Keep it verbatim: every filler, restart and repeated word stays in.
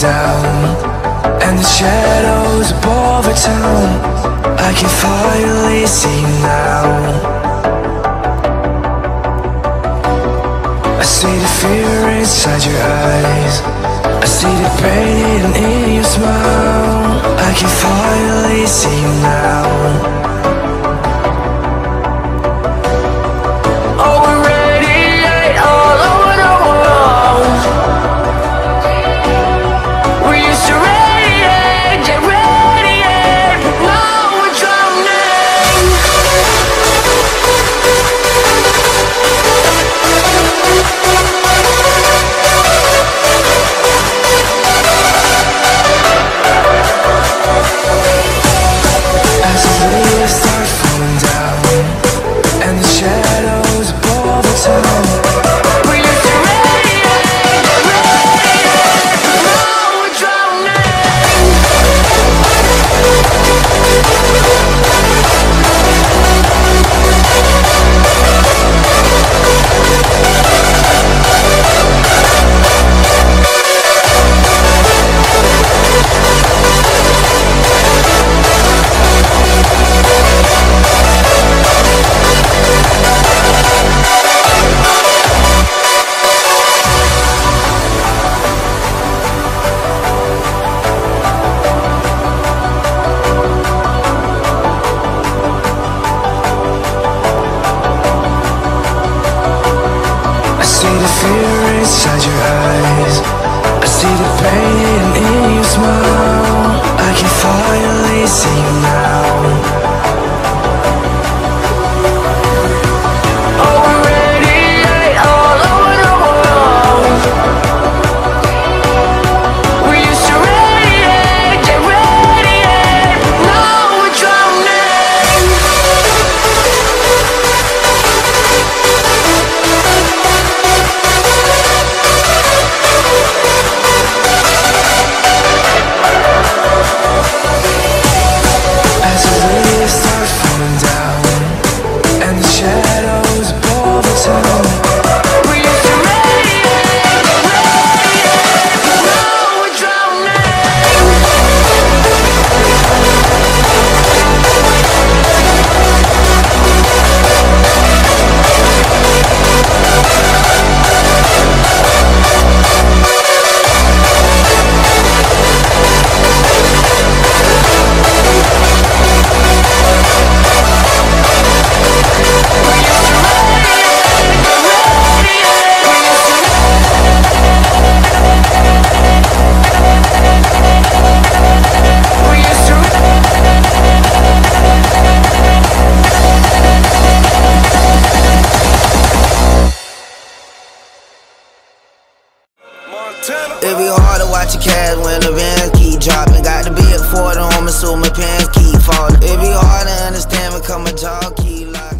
down, and the shadows above our town I can finally see now. I see the fear inside your eyes, I see the pain in your smile. I can finally see now. It be hard to watch your Cavs when the Vans keep dropping. Got the big Ford on me so my pants keep falling. It be hard to understand because my jaw keep locking.